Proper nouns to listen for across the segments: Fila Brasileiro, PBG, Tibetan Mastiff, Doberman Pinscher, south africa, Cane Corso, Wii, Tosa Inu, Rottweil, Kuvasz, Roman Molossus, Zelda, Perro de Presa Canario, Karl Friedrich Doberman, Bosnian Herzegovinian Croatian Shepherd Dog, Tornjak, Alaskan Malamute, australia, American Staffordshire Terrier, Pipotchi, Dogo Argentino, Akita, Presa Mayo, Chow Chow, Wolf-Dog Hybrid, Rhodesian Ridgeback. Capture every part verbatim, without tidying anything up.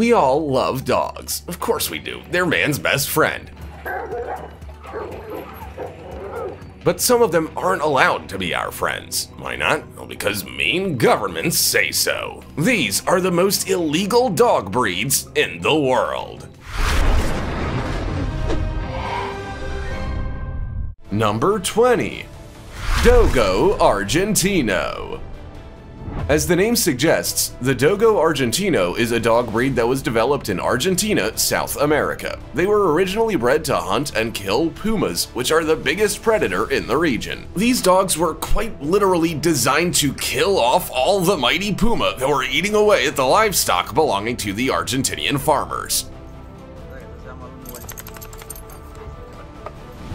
We all love dogs. Of course we do. They're man's best friend. But some of them aren't allowed to be our friends. Why not? Well, because mean governments say so. These are the most illegal dog breeds in the world. Number twenty. Dogo Argentino. As the name suggests, the Dogo Argentino is a dog breed that was developed in Argentina, South America. They were originally bred to hunt and kill pumas, which are the biggest predator in the region. These dogs were quite literally designed to kill off all the mighty puma that were eating away at the livestock belonging to the Argentinian farmers.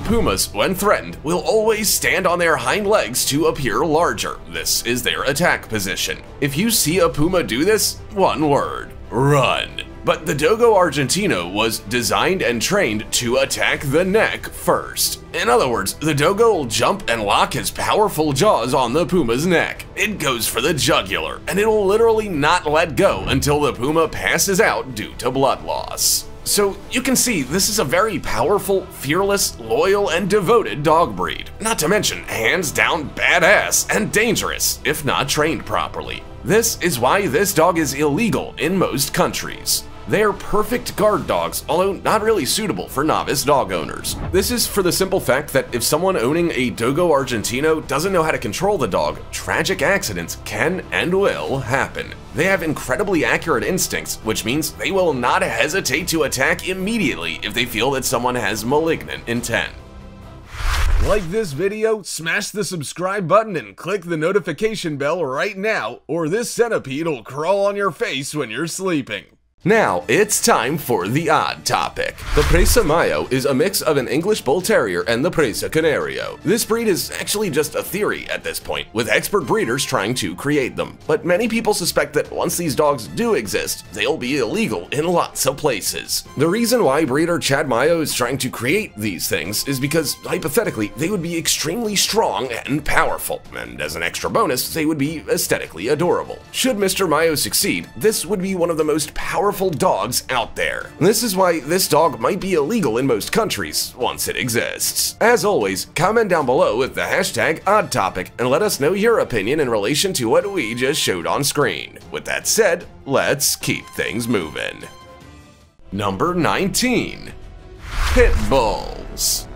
Pumas, when threatened, will always stand on their hind legs to appear larger. This is their attack position. If you see a puma do this, one word: run. But the Dogo Argentino was designed and trained to attack the neck first. In other words, the Dogo will jump and lock his powerful jaws on the puma's neck. It goes for the jugular, and it will literally not let go until the puma passes out due to blood loss. So you can see this is a very powerful, fearless, loyal, and devoted dog breed. Not to mention, hands down badass and dangerous, if not trained properly. This is why this dog is illegal in most countries. They are perfect guard dogs, although not really suitable for novice dog owners. This is for the simple fact that if someone owning a Dogo Argentino doesn't know how to control the dog, tragic accidents can and will happen. They have incredibly accurate instincts, which means they will not hesitate to attack immediately if they feel that someone has malignant intent. Like this video, smash the subscribe button and click the notification bell right now, or this centipede will crawl on your face when you're sleeping. Now it's time for the odd topic. The Presa Mayo is a mix of an English Bull Terrier and the Presa Canario. This breed is actually just a theory at this point, with expert breeders trying to create them. But many people suspect that once these dogs do exist, they'll be illegal in lots of places. The reason why breeder Chad Mayo is trying to create these things is because, hypothetically, they would be extremely strong and powerful, and as an extra bonus, they would be aesthetically adorable. Should Mister Mayo succeed, this would be one of the most powerful dogs out there. This is why this dog might be illegal in most countries once it exists. As always, comment down below with the hashtag oddtopic and let us know your opinion in relation to what we just showed on screen. With that said, let's keep things moving. Number nineteen. Pit bulls.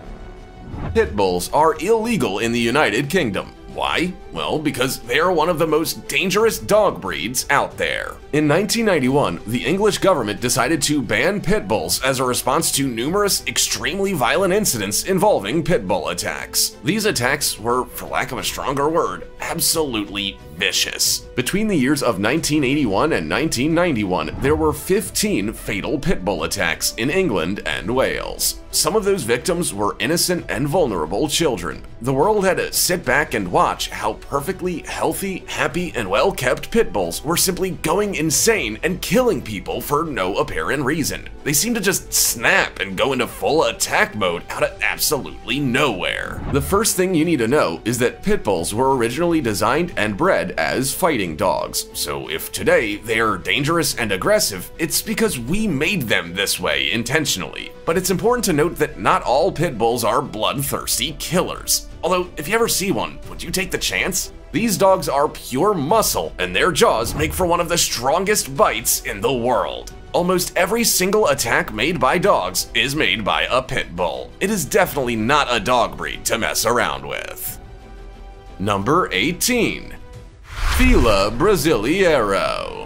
Pit bulls are illegal in the United Kingdom. Why? Well, because they are one of the most dangerous dog breeds out there. In nineteen ninety-one, the English government decided to ban pit bulls as a response to numerous extremely violent incidents involving pit bull attacks. These attacks were, for lack of a stronger word, absolutely vicious. Between the years of nineteen eighty-one and nineteen ninety-one, there were fifteen fatal pit bull attacks in England and Wales. Some of those victims were innocent and vulnerable children. The world had to sit back and watch how perfectly healthy, happy, and well-kept pit bulls were simply going insane and killing people for no apparent reason. They seemed to just snap and go into full attack mode out of absolutely nowhere. The first thing you need to know is that pit bulls were originally designed and bred as fighting dogs. So if today they are dangerous and aggressive, it's because we made them this way intentionally. But it's important to note that not all pit bulls are bloodthirsty killers. Although, if you ever see one, would you take the chance? These dogs are pure muscle, and their jaws make for one of the strongest bites in the world. Almost every single attack made by dogs is made by a pit bull. It is definitely not a dog breed to mess around with. Number eighteen. Fila Brasileiro.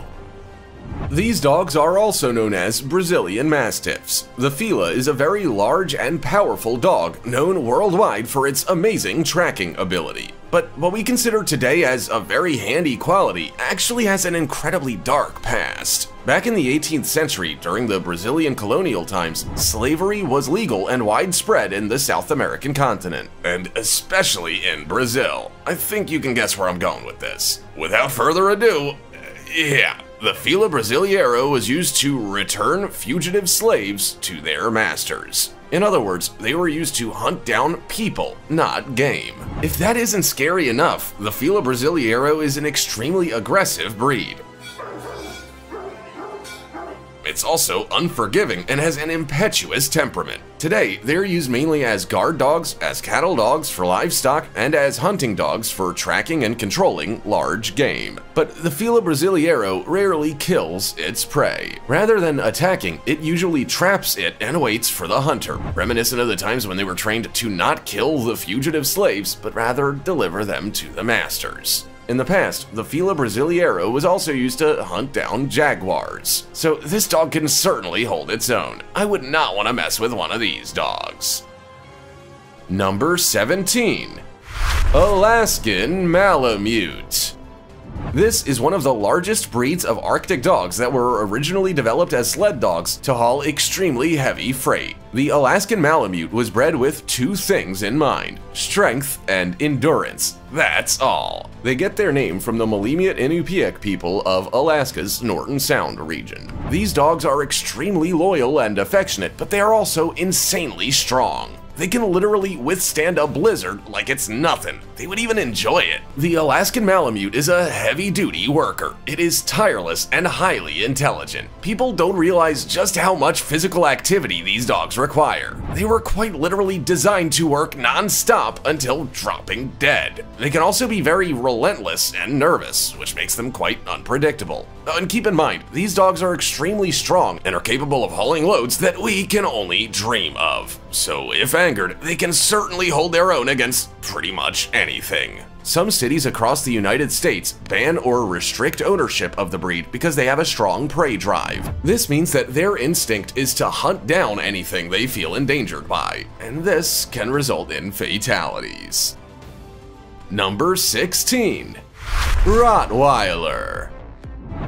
These dogs are also known as Brazilian Mastiffs. The Fila is a very large and powerful dog, known worldwide for its amazing tracking ability. But what we consider today as a very handy quality actually has an incredibly dark past. Back in the eighteenth century, during the Brazilian colonial times, slavery was legal and widespread in the South American continent, and especially in Brazil. I think you can guess where I'm going with this. Without further ado, yeah. The Fila Brasileiro was used to return fugitive slaves to their masters. In other words, they were used to hunt down people, not game. If that isn't scary enough, the Fila Brasileiro is an extremely aggressive breed. It's also unforgiving and has an impetuous temperament. Today, they're used mainly as guard dogs, as cattle dogs for livestock, and as hunting dogs for tracking and controlling large game. But the Fila Brasileiro rarely kills its prey. Rather than attacking, it usually traps it and waits for the hunter, reminiscent of the times when they were trained to not kill the fugitive slaves, but rather deliver them to the masters. In the past, the Fila Brasileiro was also used to hunt down jaguars, so this dog can certainly hold its own. I would not want to mess with one of these dogs. Number seventeen. Alaskan Malamute. This is one of the largest breeds of Arctic dogs that were originally developed as sled dogs to haul extremely heavy freight. The Alaskan Malamute was bred with two things in mind: strength and endurance. That's all. They get their name from the Mahlemiut Inupiaq people of Alaska's Norton Sound region. These dogs are extremely loyal and affectionate, but they are also insanely strong. They can literally withstand a blizzard like it's nothing. They would even enjoy it. The Alaskan Malamute is a heavy-duty worker. It is tireless and highly intelligent. People don't realize just how much physical activity these dogs require. They were quite literally designed to work non-stop until dropping dead. They can also be very relentless and nervous, which makes them quite unpredictable. And keep in mind, these dogs are extremely strong and are capable of hauling loads that we can only dream of. So if angered, they can certainly hold their own against pretty much anything. Some cities across the United States ban or restrict ownership of the breed because they have a strong prey drive. This means that their instinct is to hunt down anything they feel endangered by, and this can result in fatalities. Number sixteen. Rottweiler.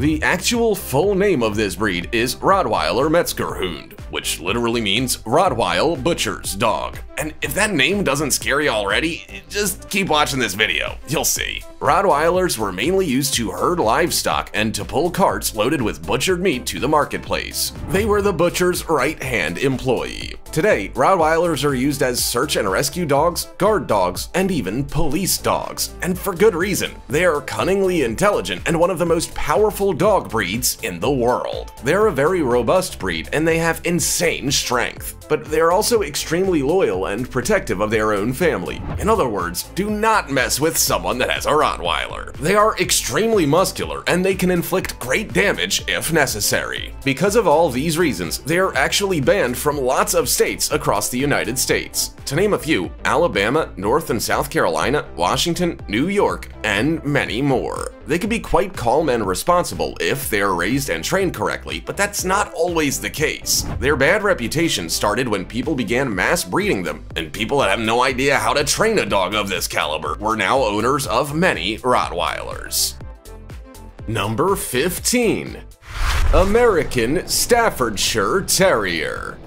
The actual full name of this breed is Rottweiler Metzgerhund, which literally means Rottweil Butcher's Dog. And if that name doesn't scare you already, just keep watching this video, you'll see. Rottweilers were mainly used to herd livestock and to pull carts loaded with butchered meat to the marketplace. They were the butcher's right-hand employee. Today, Rottweilers are used as search and rescue dogs, guard dogs, and even police dogs. And for good reason. They are cunningly intelligent and one of the most powerful dog breeds in the world. They're a very robust breed and they have insane strength. But they're also extremely loyal and protective of their own family. In other words, do not mess with someone that has a Rottweiler. They are extremely muscular and they can inflict great damage if necessary. Because of all these reasons, they are actually banned from lots of states across the United States. To name a few, Alabama, North and South Carolina, Washington, New York, and many more. They can be quite calm and responsible if they're raised and trained correctly, but that's not always the case. Their bad reputation started when people began mass breeding them, and people that have no idea how to train a dog of this caliber were now owners of many Rottweilers. Number fifteen. American Staffordshire Terrier.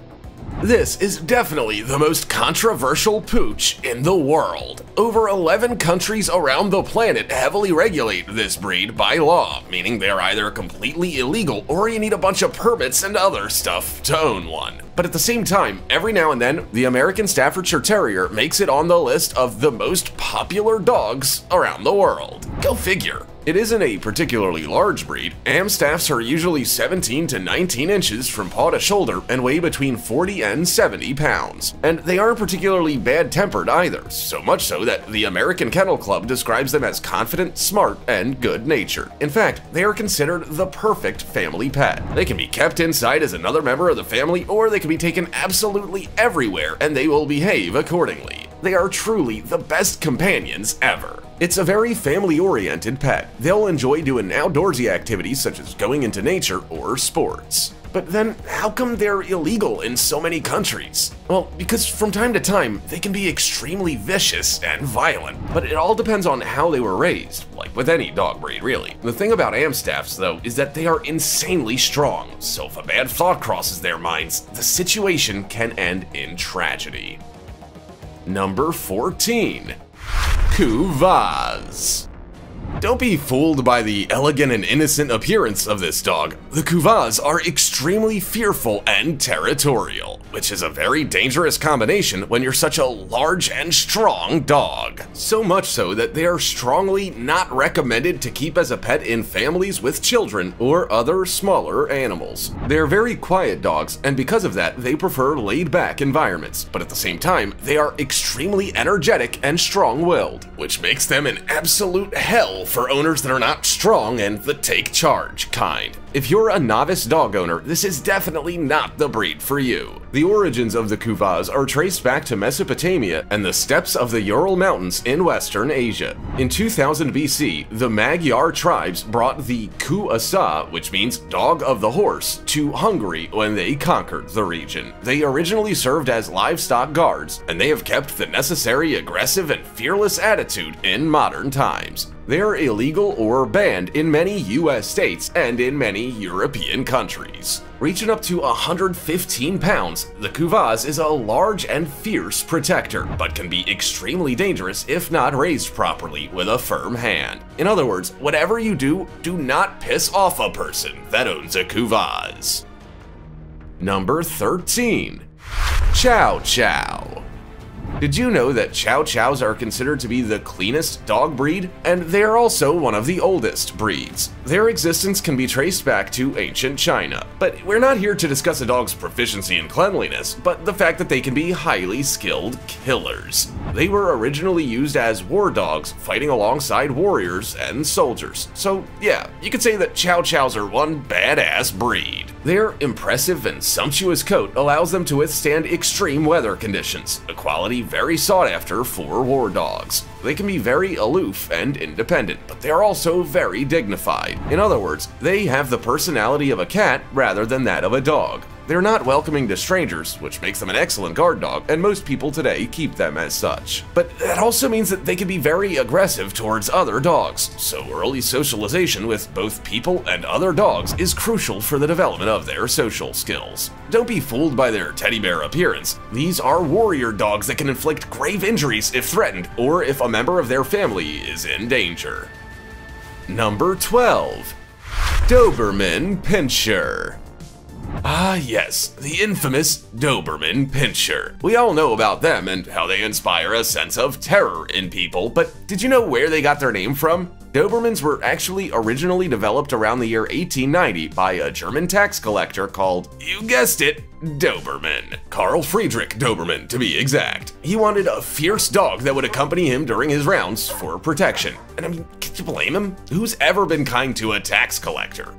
This is definitely the most controversial pooch in the world. Over eleven countries around the planet heavily regulate this breed by law, meaning they're either completely illegal or you need a bunch of permits and other stuff to own one. But at the same time, every now and then, the American Staffordshire Terrier makes it on the list of the most popular dogs around the world. Go figure. It isn't a particularly large breed. Amstaffs are usually seventeen to nineteen inches from paw to shoulder and weigh between forty and seventy pounds. And they aren't particularly bad-tempered either, so much so that the American Kennel Club describes them as confident, smart, and good-natured. In fact, they are considered the perfect family pet. They can be kept inside as another member of the family, or they can be taken absolutely everywhere and they will behave accordingly. They are truly the best companions ever. It's a very family-oriented pet. They'll enjoy doing outdoorsy activities such as going into nature or sports. But then, how come they're illegal in so many countries? Well, because from time to time, they can be extremely vicious and violent. But it all depends on how they were raised, like with any dog breed, really. The thing about Amstaffs, though, is that they are insanely strong, so if a bad thought crosses their minds, the situation can end in tragedy. Number fourteen. Kuvasz. Don't be fooled by the elegant and innocent appearance of this dog. The Kuvasz are extremely fearful and territorial, which is a very dangerous combination when you're such a large and strong dog. So much so that they are strongly not recommended to keep as a pet in families with children or other smaller animals. They're very quiet dogs, and because of that, they prefer laid-back environments, but at the same time, they are extremely energetic and strong-willed, which makes them an absolute hell for owners that are not strong and the take-charge kind. If you're a novice dog owner, this is definitely not the breed for you. The origins of the Kuvasz are traced back to Mesopotamia and the steppes of the Ural Mountains in Western Asia. In two thousand B C, the Magyar tribes brought the Ku-Asa, which means dog of the horse, to Hungary when they conquered the region. They originally served as livestock guards, and they have kept the necessary aggressive and fearless attitude in modern times. They are illegal or banned in many U S states and in many European countries. Reaching up to one hundred fifteen pounds, the Kuvasz is a large and fierce protector, but can be extremely dangerous if not raised properly with a firm hand. In other words, whatever you do, do not piss off a person that owns a Kuvasz. Number thirteen. Chow Chow. Did you know that Chow Chows are considered to be the cleanest dog breed? And they are also one of the oldest breeds. Their existence can be traced back to ancient China. But we're not here to discuss a dog's proficiency in cleanliness, but the fact that they can be highly skilled killers. They were originally used as war dogs, fighting alongside warriors and soldiers. So yeah, you could say that Chow Chows are one badass breed. Their impressive and sumptuous coat allows them to withstand extreme weather conditions, a quality very sought after for war dogs. They can be very aloof and independent, but they are also very dignified. In other words, they have the personality of a cat rather than that of a dog. They're not welcoming to strangers, which makes them an excellent guard dog, and most people today keep them as such. But that also means that they can be very aggressive towards other dogs, so early socialization with both people and other dogs is crucial for the development of their social skills. Don't be fooled by their teddy bear appearance. These are warrior dogs that can inflict grave injuries if threatened or if a member of their family is in danger. Number twelve. Doberman Pinscher. Ah yes, the infamous Doberman Pinscher. We all know about them and how they inspire a sense of terror in people, but did you know where they got their name from? Dobermans were actually originally developed around the year eighteen ninety by a German tax collector called, you guessed it, Doberman. Karl Friedrich Doberman, to be exact. He wanted a fierce dog that would accompany him during his rounds for protection. And I mean, can you blame him? Who's ever been kind to a tax collector?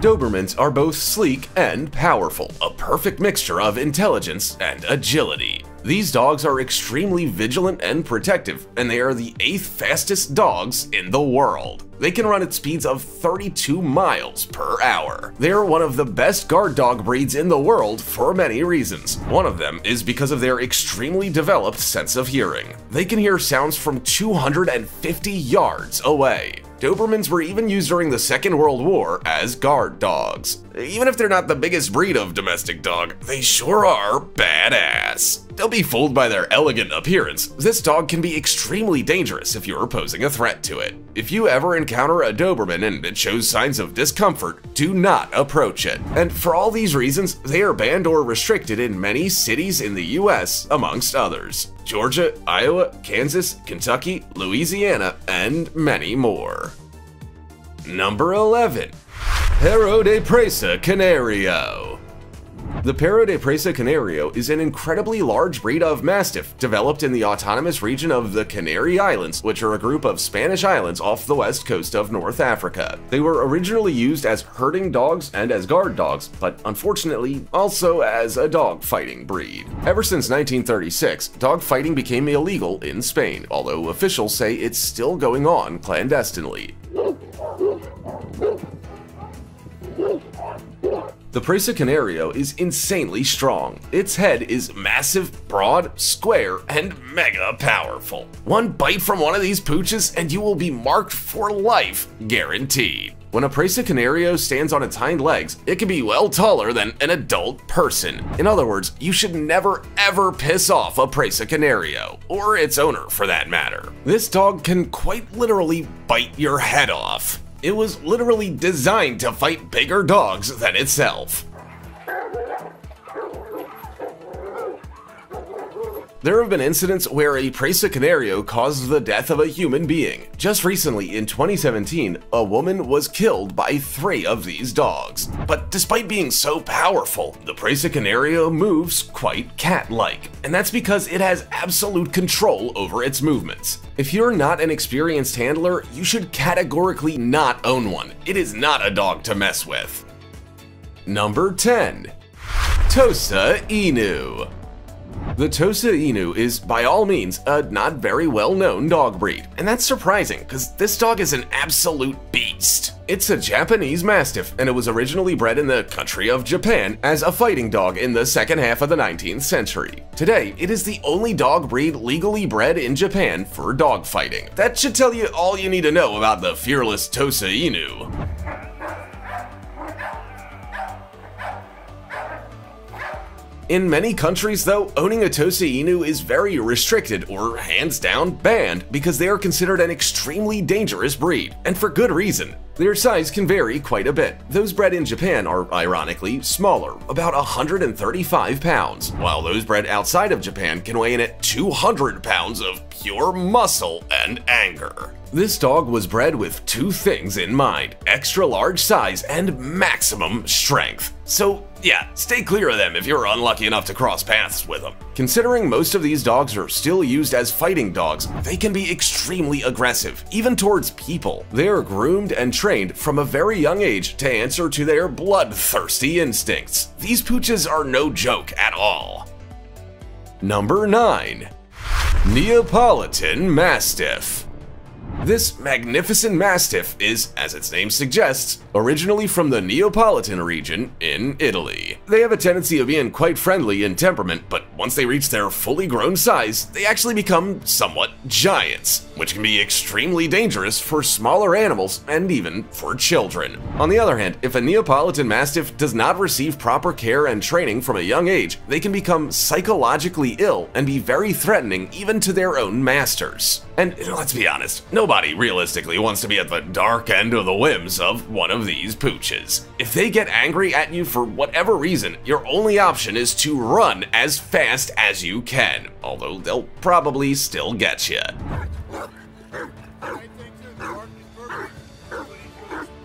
Dobermans are both sleek and powerful, a perfect mixture of intelligence and agility. These dogs are extremely vigilant and protective, and they are the eighth fastest dogs in the world. They can run at speeds of thirty-two miles per hour. They are one of the best guard dog breeds in the world for many reasons. One of them is because of their extremely developed sense of hearing. They can hear sounds from two hundred fifty yards away. Dobermans were even used during the Second World War as guard dogs. Even if they're not the biggest breed of domestic dog, they sure are badass. Don't be fooled by their elegant appearance. This dog can be extremely dangerous if you're posing a threat to it. If you ever encounter a Doberman and it shows signs of discomfort, do not approach it. And for all these reasons, they are banned or restricted in many cities in the U S, amongst others. Georgia, Iowa, Kansas, Kentucky, Louisiana, and many more. Number eleven. Perro de Presa Canario. The Perro de Presa Canario is an incredibly large breed of Mastiff developed in the autonomous region of the Canary Islands, which are a group of Spanish islands off the west coast of North Africa. They were originally used as herding dogs and as guard dogs, but unfortunately also as a dog fighting breed. Ever since nineteen thirty-six, dog fighting became illegal in Spain, although officials say it's still going on clandestinely. The Presa Canario is insanely strong. Its head is massive, broad, square, and mega powerful. One bite from one of these pooches and you will be marked for life, guaranteed. When a Presa Canario stands on its hind legs, it can be well taller than an adult person. In other words, you should never ever piss off a Presa Canario, or its owner for that matter. This dog can quite literally bite your head off. It was literally designed to fight bigger dogs than itself. There have been incidents where a Presa Canario caused the death of a human being. Just recently, in twenty seventeen, a woman was killed by three of these dogs. But despite being so powerful, the Presa Canario moves quite cat-like, and that's because it has absolute control over its movements. If you're not an experienced handler, you should categorically not own one. It is not a dog to mess with. Number ten. Tosa Inu. The Tosa Inu is, by all means, a not very well-known dog breed, and that's surprising because this dog is an absolute beast. It's a Japanese Mastiff, and it was originally bred in the country of Japan as a fighting dog in the second half of the nineteenth century. Today, it is the only dog breed legally bred in Japan for dog fighting. That should tell you all you need to know about the fearless Tosa Inu. In many countries, though, owning a Tosa Inu is very restricted or hands down banned because they are considered an extremely dangerous breed, and for good reason. Their size can vary quite a bit. Those bred in Japan are, ironically, smaller, about one hundred thirty-five pounds, while those bred outside of Japan can weigh in at two hundred pounds of pure muscle and anger. This dog was bred with two things in mind: extra large size and maximum strength. So yeah, stay clear of them if you're unlucky enough to cross paths with them. Considering most of these dogs are still used as fighting dogs, they can be extremely aggressive, even towards people. They are groomed and trained from a very young age to answer to their bloodthirsty instincts. These pooches are no joke at all. Number nine. Neapolitan Mastiff. This magnificent Mastiff is, as its name suggests, originally from the Neapolitan region in Italy. They have a tendency of being quite friendly in temperament, but once they reach their fully grown size, they actually become somewhat giants, which can be extremely dangerous for smaller animals and even for children. On the other hand, if a Neapolitan Mastiff does not receive proper care and training from a young age, they can become psychologically ill and be very threatening even to their own masters. And let's be honest, nobody realistically wants to be at the dark end of the whims of one of these pooches. If they get angry at you for whatever reason, your only option is to run as fast as you can, although they'll probably still get you.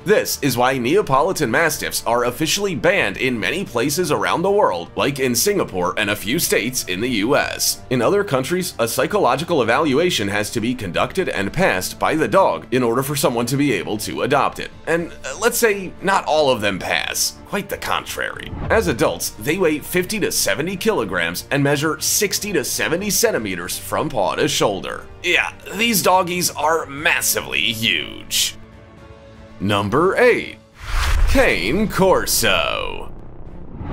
This is why Neapolitan Mastiffs are officially banned in many places around the world, like in Singapore and a few states in the U S. In other countries, a psychological evaluation has to be conducted and passed by the dog in order for someone to be able to adopt it. And uh, let's say not all of them pass. Quite the contrary. As adults, they weigh fifty to seventy kilograms and measure sixty to seventy centimeters from paw to shoulder. Yeah, these doggies are massively huge. Number eight. Cane Corso.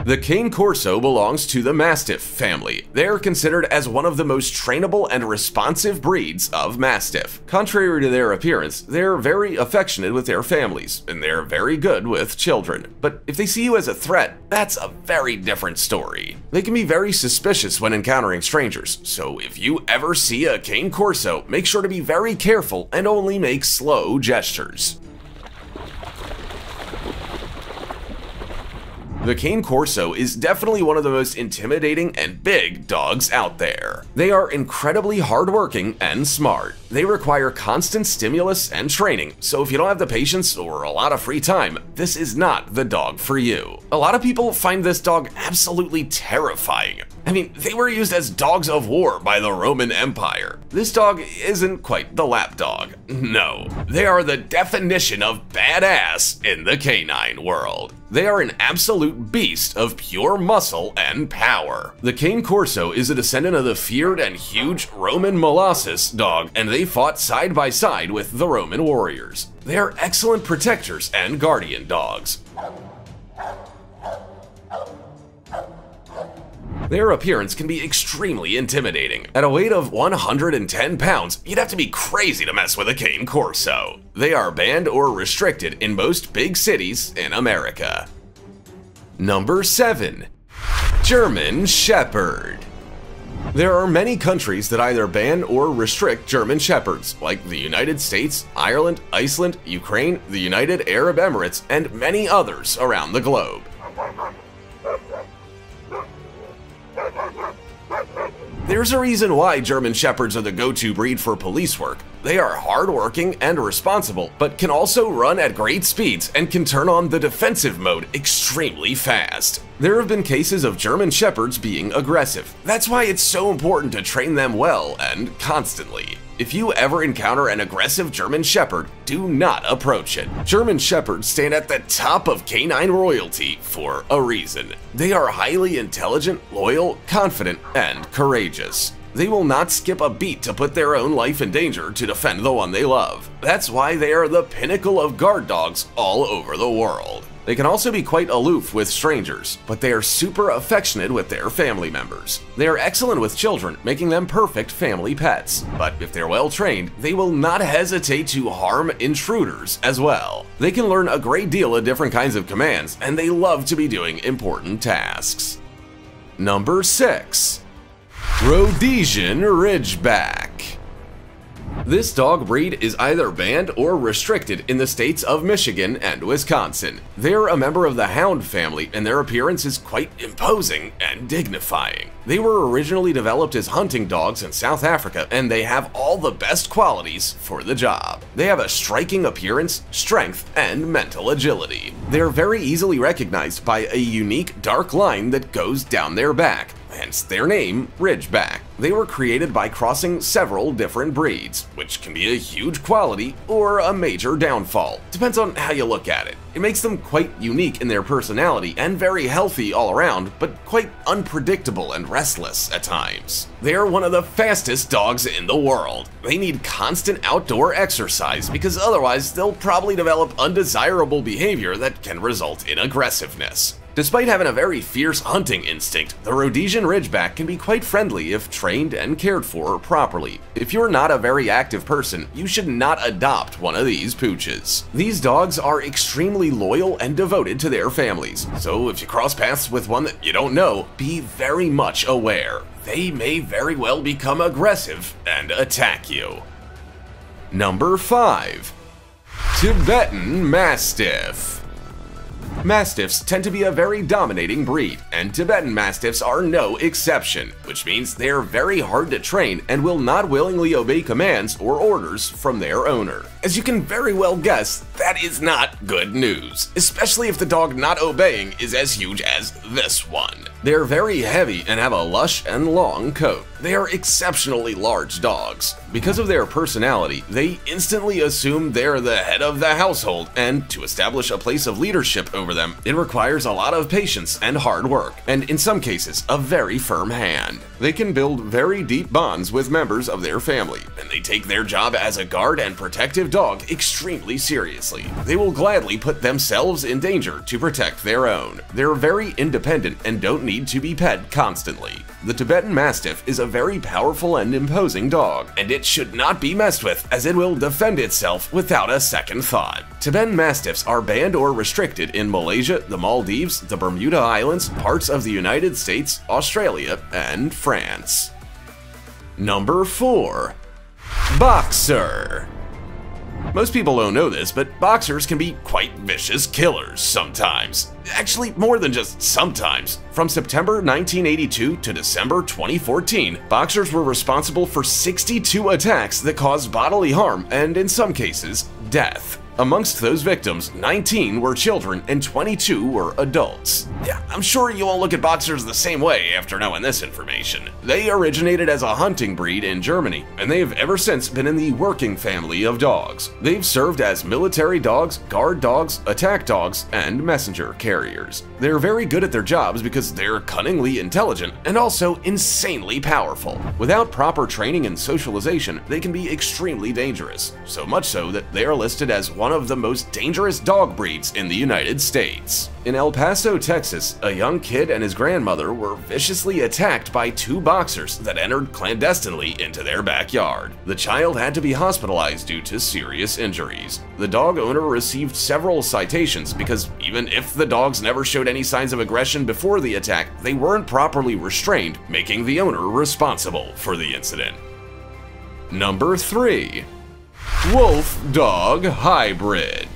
The Cane Corso belongs to the Mastiff family. They are considered as one of the most trainable and responsive breeds of Mastiff. Contrary to their appearance, they're very affectionate with their families, and they're very good with children. But if they see you as a threat, that's a very different story. They can be very suspicious when encountering strangers, so if you ever see a Cane Corso, make sure to be very careful and only make slow gestures. The Cane Corso is definitely one of the most intimidating and big dogs out there. They are incredibly hardworking and smart. They require constant stimulus and training, so if you don't have the patience or a lot of free time, this is not the dog for you. A lot of people find this dog absolutely terrifying. I mean, they were used as dogs of war by the Roman Empire. This dog isn't quite the lapdog. No, they are the definition of badass in the canine world. They are an absolute beast of pure muscle and power. The Cane Corso is a descendant of the feared and huge Roman Molossus dog, and they fought side by side with the Roman warriors. They are excellent protectors and guardian dogs. Their appearance can be extremely intimidating. At a weight of one hundred ten pounds, you'd have to be crazy to mess with a Cane Corso. They are banned or restricted in most big cities in America. Number seven. German Shepherd. There are many countries that either ban or restrict German Shepherds, like the United States, Ireland, Iceland, Ukraine, the United Arab Emirates, and many others around the globe. There's a reason why German Shepherds are the go-to breed for police work. They are hard-working and responsible, but can also run at great speeds and can turn on the defensive mode extremely fast. There have been cases of German Shepherds being aggressive. That's why it's so important to train them well and constantly. If you ever encounter an aggressive German Shepherd, do not approach it. German Shepherds stand at the top of canine royalty for a reason. They are highly intelligent, loyal, confident, and courageous. They will not skip a beat to put their own life in danger to defend the one they love. That's why they are the pinnacle of guard dogs all over the world. They can also be quite aloof with strangers, but they are super affectionate with their family members. They are excellent with children, making them perfect family pets. But if they're well trained, they will not hesitate to harm intruders as well. They can learn a great deal of different kinds of commands, and they love to be doing important tasks. Number six. Rhodesian Ridgeback. This dog breed is either banned or restricted in the states of Michigan and Wisconsin. They're a member of the hound family, and their appearance is quite imposing and dignifying. They were originally developed as hunting dogs in South Africa, and they have all the best qualities for the job. They have a striking appearance, strength, and mental agility. They're very easily recognized by a unique dark line that goes down their back. Hence their name, Ridgeback. They were created by crossing several different breeds, which can be a huge quality or a major downfall. Depends on how you look at it. It makes them quite unique in their personality and very healthy all around, but quite unpredictable and restless at times. They are one of the fastest dogs in the world. They need constant outdoor exercise because otherwise they'll probably develop undesirable behavior that can result in aggressiveness. Despite having a very fierce hunting instinct, the Rhodesian Ridgeback can be quite friendly if trained and cared for properly. If you're not a very active person, you should not adopt one of these pooches. These dogs are extremely loyal and devoted to their families, so if you cross paths with one that you don't know, be very much aware. They may very well become aggressive and attack you. Number five. Tibetan Mastiff. Mastiffs tend to be a very dominating breed, and Tibetan Mastiffs are no exception, which means they are very hard to train and will not willingly obey commands or orders from their owner. As you can very well guess, that is not good news, especially if the dog not obeying is as huge as this one. They are very heavy and have a lush and long coat. They are exceptionally large dogs. Because of their personality, they instantly assume they're the head of the household, and to establish a place of leadership over them, it requires a lot of patience and hard work, and in some cases, a very firm hand. They can build very deep bonds with members of their family, and they take their job as a guard and protective dog extremely seriously. They will gladly put themselves in danger to protect their own. They're very independent and don't need to be pet constantly. The Tibetan Mastiff is a very powerful and imposing dog, and it should not be messed with, as it will defend itself without a second thought. Tibetan Mastiffs are banned or restricted in Malaysia, the Maldives, the Bermuda Islands, parts of the United States, Australia, and France. Number four. Boxer. Most people don't know this, but boxers can be quite vicious killers sometimes. Actually, more than just sometimes. From September nineteen eighty-two to December twenty fourteen, boxers were responsible for sixty-two attacks that caused bodily harm and, in some cases, death. Amongst those victims, nineteen were children and twenty-two were adults. Yeah, I'm sure you won't look at boxers the same way after knowing this information. They originated as a hunting breed in Germany, and they have ever since been in the working family of dogs. They've served as military dogs, guard dogs, attack dogs, and messenger carriers. They're very good at their jobs because they're cunningly intelligent and also insanely powerful. Without proper training and socialization, they can be extremely dangerous, so much so that they are listed as one of the most dangerous dog breeds in the United States. In El Paso, Texas, a young kid and his grandmother were viciously attacked by two boxers that entered clandestinely into their backyard. The child had to be hospitalized due to serious injuries. The dog owner received several citations because even if the dogs never showed any signs of aggression before the attack, they weren't properly restrained, making the owner responsible for the incident. Number three. Wolf-Dog Hybrid.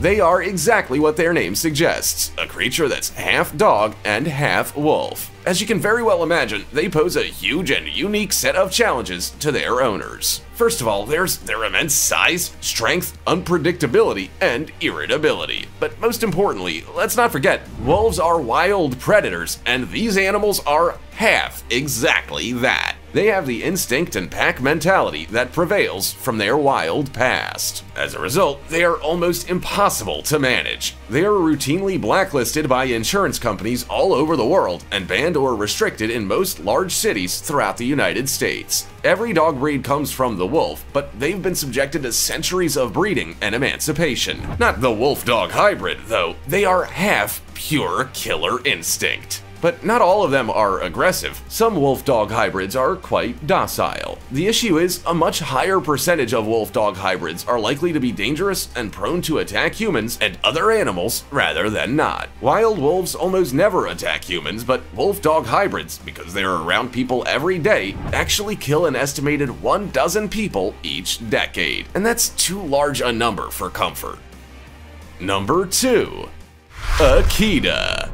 They are exactly what their name suggests, a creature that's half dog and half wolf. As you can very well imagine, they pose a huge and unique set of challenges to their owners. First of all, there's their immense size, strength, unpredictability, and irritability. But most importantly, let's not forget, wolves are wild predators, and these animals are half exactly that. They have the instinct and pack mentality that prevails from their wild past. As a result, they are almost impossible to manage. They are routinely blacklisted by insurance companies all over the world and banned or restricted in most large cities throughout the United States. Every dog breed comes from the wolf, but they've been subjected to centuries of breeding and emancipation. Not the wolf-dog hybrid, though. They are half pure killer instinct. But not all of them are aggressive. Some wolf-dog hybrids are quite docile. The issue is, a much higher percentage of wolf-dog hybrids are likely to be dangerous and prone to attack humans and other animals rather than not. Wild wolves almost never attack humans, but wolf-dog hybrids, because they're around people every day, actually kill an estimated one dozen people each decade. And that's too large a number for comfort. Number two. Akita.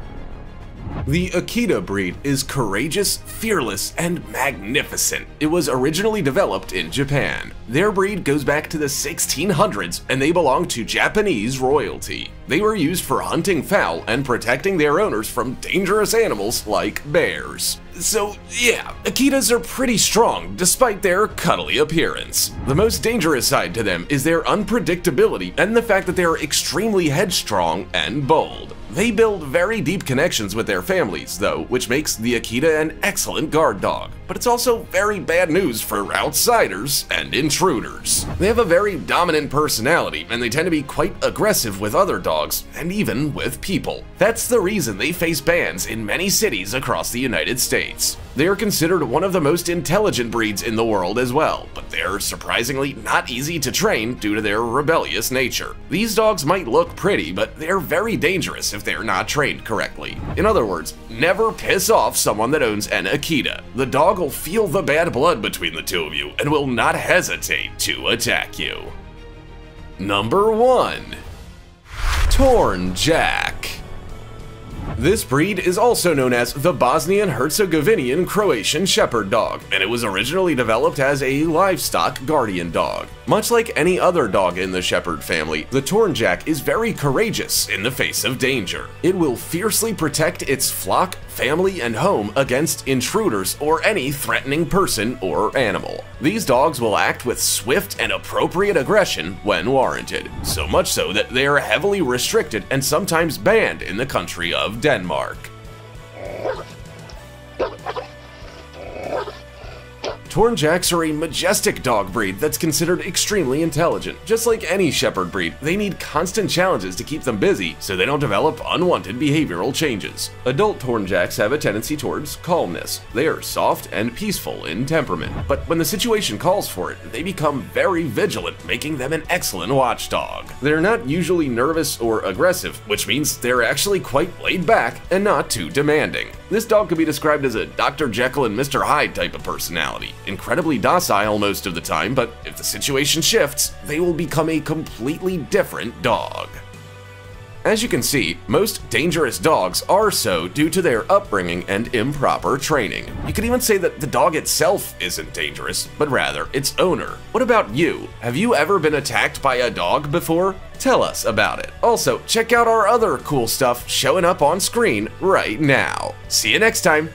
The Akita breed is courageous, fearless, and magnificent. It was originally developed in Japan. Their breed goes back to the sixteen hundreds, and they belong to Japanese royalty. They were used for hunting fowl and protecting their owners from dangerous animals like bears. So yeah, Akitas are pretty strong despite their cuddly appearance. The most dangerous side to them is their unpredictability and the fact that they are extremely headstrong and bold. They build very deep connections with their families, though, which makes the Akita an excellent guard dog. But it's also very bad news for outsiders and intruders. They have a very dominant personality, and they tend to be quite aggressive with other dogs, and even with people. That's the reason they face bans in many cities across the United States. They are considered one of the most intelligent breeds in the world as well, but they're surprisingly not easy to train due to their rebellious nature. These dogs might look pretty, but they're very dangerous if they're not trained correctly. In other words, never piss off someone that owns an Akita. The dog will feel the bad blood between the two of you and will not hesitate to attack you. Number one. Tornjak. This breed is also known as the Bosnian Herzegovinian Croatian Shepherd Dog, and it was originally developed as a livestock guardian dog. Much like any other dog in the shepherd family, the Tornjak is very courageous in the face of danger. It will fiercely protect its flock, family, and home against intruders or any threatening person or animal. These dogs will act with swift and appropriate aggression when warranted, so much so that they are heavily restricted and sometimes banned in the country of Denmark. Tornjaks are a majestic dog breed that's considered extremely intelligent. Just like any shepherd breed, they need constant challenges to keep them busy so they don't develop unwanted behavioral changes. Adult Tornjaks have a tendency towards calmness. They are soft and peaceful in temperament, but when the situation calls for it, they become very vigilant, making them an excellent watchdog. They're not usually nervous or aggressive, which means they're actually quite laid back and not too demanding. This dog could be described as a Doctor Jekyll and Mister Hyde type of personality. Incredibly docile most of the time, but if the situation shifts, they will become a completely different dog. As you can see, most dangerous dogs are so due to their upbringing and improper training. You could even say that the dog itself isn't dangerous, but rather its owner. What about you? Have you ever been attacked by a dog before? Tell us about it. Also, check out our other cool stuff showing up on screen right now. See you next time!